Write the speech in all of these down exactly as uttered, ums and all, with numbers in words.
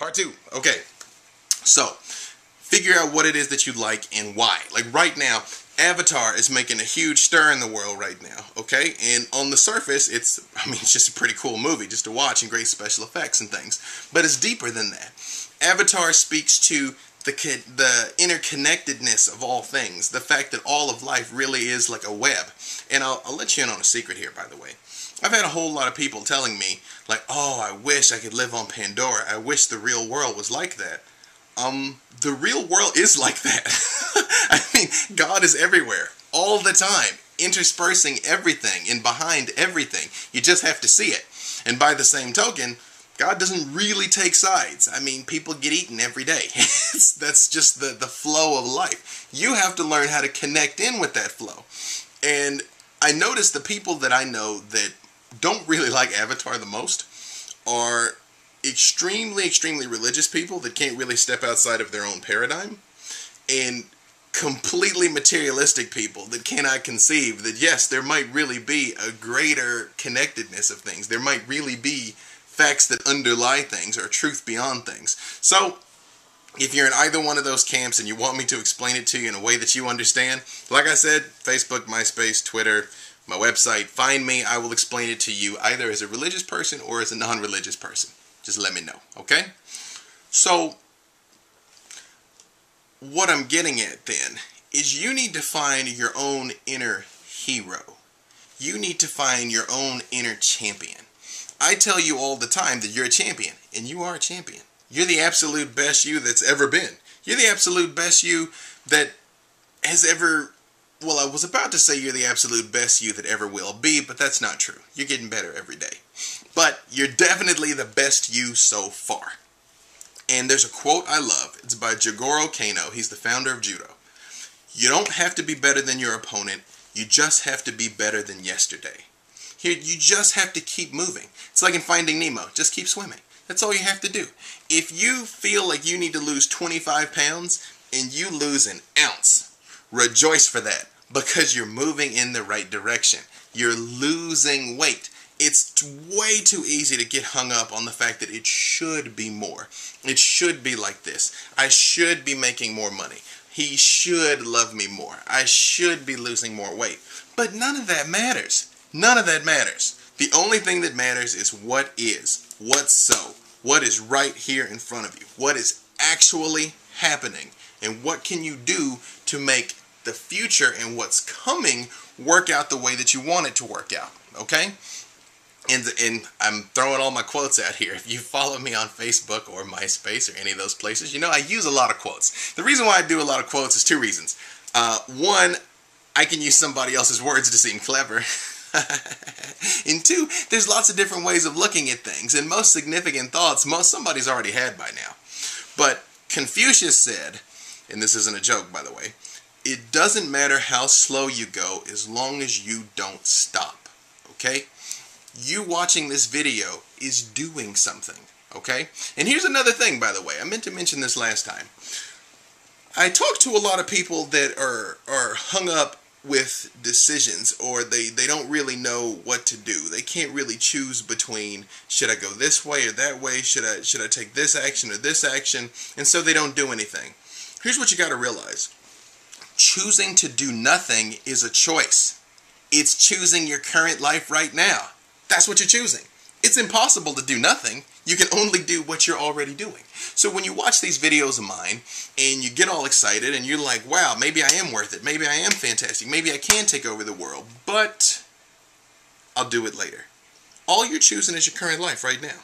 Part two. Okay. So, figure out what it is that you like and why. Like right now, Avatar is making a huge stir in the world right now, okay? And on the surface, it's, I mean, it's just a pretty cool movie just to watch and great special effects and things. But it's deeper than that. Avatar speaks to the the interconnectedness of all things. The fact that all of life really is like a web. And I'll, I'll let you in on a secret here, by the way. I've had a whole lot of people telling me, like, oh, I wish I could live on Pandora. I wish the real world was like that. Um, the real world is like that. I mean, God is everywhere, all the time, interspersing everything and behind everything. You just have to see it. And by the same token, God doesn't really take sides. I mean, people get eaten every day. That's just the, the flow of life. You have to learn how to connect in with that flow. And I notice the people that I know that don't really like Avatar the most are extremely, extremely religious people that can't really step outside of their own paradigm, and completely materialistic people that cannot conceive that, yes, there might really be a greater connectedness of things. There might really be facts that underlie things or truth beyond things. So, if you're in either one of those camps and you want me to explain it to you in a way that you understand, like I said, Facebook, MySpace, Twitter, my website, find me. I will explain it to you either as a religious person or as a non-religious person. Just let me know, okay? So, what I'm getting at then is you need to find your own inner hero. You need to find your own inner champion. I tell you all the time that you're a champion, and you are a champion. You're the absolute best you that's ever been. You're the absolute best you that has ever... Well, I was about to say you're the absolute best you that ever will be, but that's not true. You're getting better every day. But you're definitely the best you so far. And there's a quote I love. It's by Jigoro Kano. He's the founder of Judo. You don't have to be better than your opponent. You just have to be better than yesterday. Here, you just have to keep moving. It's like in Finding Nemo. Just keep swimming. That's all you have to do. If you feel like you need to lose twenty-five pounds and you lose an ounce, rejoice for that, because you're moving in the right direction. You're losing weight. It's way too easy to get hung up on the fact that it should be more. It should be like this. I should be making more money. He should love me more. I should be losing more weight. But none of that matters. None of that matters. The only thing that matters is what is, what's so, what is right here in front of you, what is actually happening, and what can you do to make the future and what's coming work out the way that you want it to work out, okay? And, and I'm throwing all my quotes out here. If you follow me on Facebook or MySpace or any of those places, you know I use a lot of quotes. The reason why I do a lot of quotes is two reasons. Uh, one, I can use somebody else's words to seem clever. And two, there's lots of different ways of looking at things. And most significant thoughts, most somebody's already had by now. But Confucius said, and this isn't a joke, by the way, it doesn't matter how slow you go as long as you don't stop, okay? You watching this video is doing something, okay? And here's another thing, by the way. I meant to mention this last time. I talk to a lot of people that are, are hung up with decisions, or they, they don't really know what to do. They can't really choose between, should I go this way or that way? Should I, should I take this action or this action? And so they don't do anything. Here's what you got to realize. Choosing to do nothing is a choice. It's choosing your current life right now. That's what you're choosing. It's impossible to do nothing. You can only do what you're already doing. So when you watch these videos of mine and you get all excited and you're like, wow, maybe I am worth it. Maybe I am fantastic. Maybe I can take over the world, but I'll do it later. All you're choosing is your current life right now.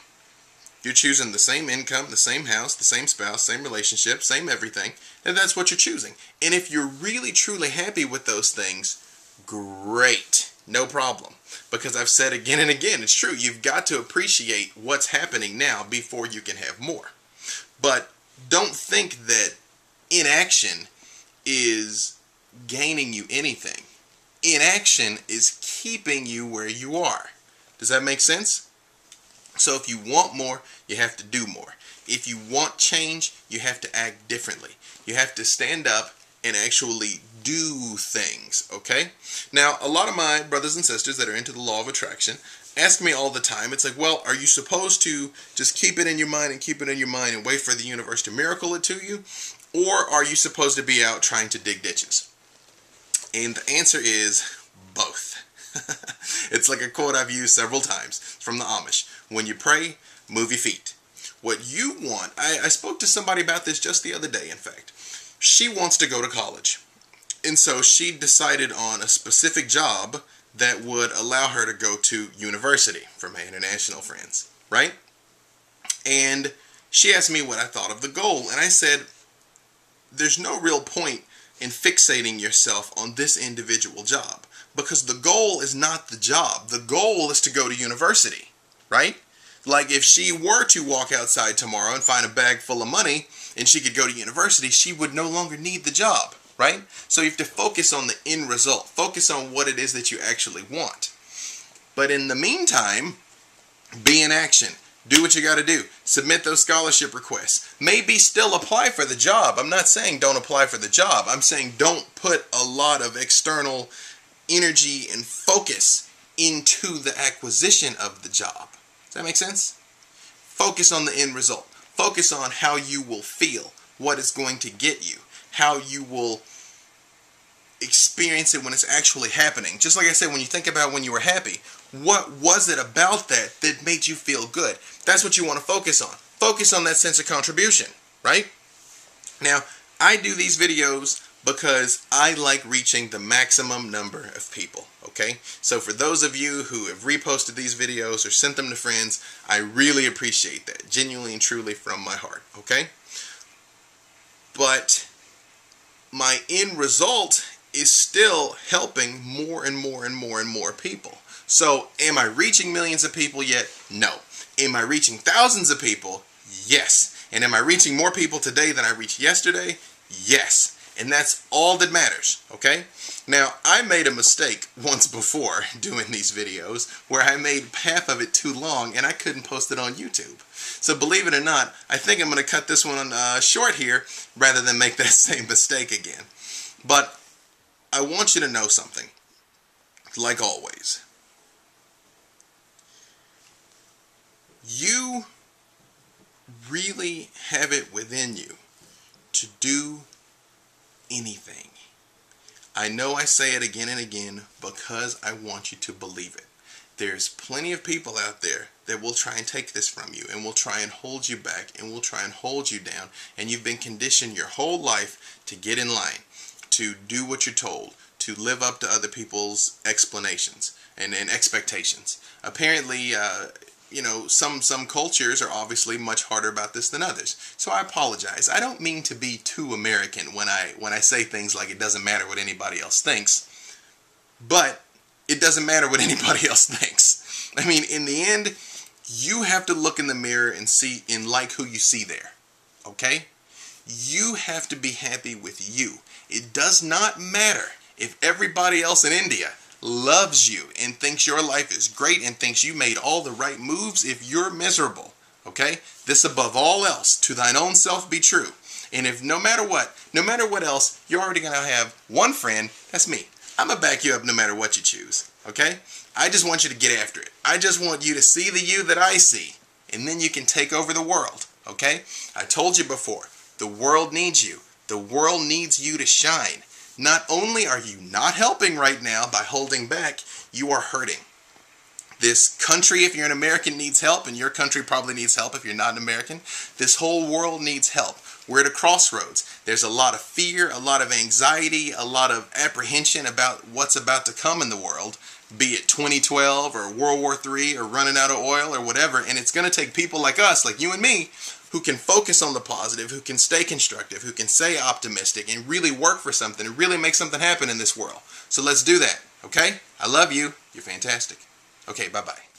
You're choosing the same income, the same house, the same spouse, same relationship, same everything, and that's what you're choosing. And if you're really, truly happy with those things, great. No problem. Because I've said again and again, it's true, you've got to appreciate what's happening now before you can have more. But don't think that inaction is gaining you anything. Inaction is keeping you where you are. Does that make sense? So if you want more, you have to do more. If you want change, you have to act differently. You have to stand up and actually do things, okay? Now, a lot of my brothers and sisters that are into the law of attraction, ask me all the time, it's like, well, are you supposed to just keep it in your mind and keep it in your mind and wait for the universe to miracle it to you? Or are you supposed to be out trying to dig ditches? And the answer is both. It's like a quote I've used several times. It's from the Amish. When you pray, move your feet. What you want, I, I spoke to somebody about this just the other day, in fact. She wants to go to college. And so she decided on a specific job that would allow her to go to university from my international friends, right? And she asked me what I thought of the goal. And I said, there's no real point in fixating yourself on this individual job, because the goal is not the job. The goal is to go to university, right? Like, if she were to walk outside tomorrow and find a bag full of money and she could go to university, she would no longer need the job, right? So you have to focus on the end result. Focus on what it is that you actually want. But in the meantime, be in action. Do what you got to do. Submit those scholarship requests. Maybe still apply for the job. I'm not saying don't apply for the job. I'm saying don't put a lot of external energy and focus into the acquisition of the job. Does that make sense? Focus on the end result. Focus on how you will feel, what it's going to get you, how you will experience it when it's actually happening. Just like I said, when you think about when you were happy, what was it about that that made you feel good? That's what you want to focus on. Focus on that sense of contribution, right? Now, I do these videos because I like reaching the maximum number of people, okay? So for those of you who have reposted these videos or sent them to friends, I really appreciate that, genuinely and truly from my heart, okay? But my end result is still helping more and more and more and more people. So am I reaching millions of people yet? No. Am I reaching thousands of people? Yes. And am I reaching more people today than I reached yesterday? Yes. And that's all that matters, okay? Now, I made a mistake once before doing these videos where I made half of it too long and I couldn't post it on YouTube. So believe it or not, I think I'm going to cut this one uh, short here rather than make that same mistake again. But I want you to know something, like always. You really have it within you to do anything. I know I say it again and again because I want you to believe it. There's plenty of people out there that will try and take this from you and will try and hold you back and will try and hold you down, and you've been conditioned your whole life to get in line, to do what you're told, to live up to other people's explanations and, and expectations. Apparently, uh, you know, some, some cultures are obviously much harder about this than others. So I apologize. I don't mean to be too American when I, when I say things like it doesn't matter what anybody else thinks. But it doesn't matter what anybody else thinks. I mean, in the end, you have to look in the mirror and see and like who you see there. Okay? You have to be happy with you. It does not matter if everybody else in India loves you and thinks your life is great and thinks you made all the right moves if you're miserable, okay? This above all else, to thine own self be true. And if no matter what, no matter what else, you're already going to have one friend, that's me. I'm going to back you up no matter what you choose, okay? I just want you to get after it. I just want you to see the you that I see, and then you can take over the world, okay? I told you before, the world needs you. The world needs you to shine. Not only are you not helping right now by holding back, you are hurting. This country, if you're an American, needs help, and your country probably needs help if you're not an American. This whole world needs help. We're at a crossroads. There's a lot of fear, a lot of anxiety, a lot of apprehension about what's about to come in the world, be it twenty twelve or World War Three or running out of oil or whatever, and it's going to take people like us, like you and me, who can focus on the positive, who can stay constructive, who can stay optimistic and really work for something and really make something happen in this world. So let's do that, okay? I love you. You're fantastic. Okay, bye-bye.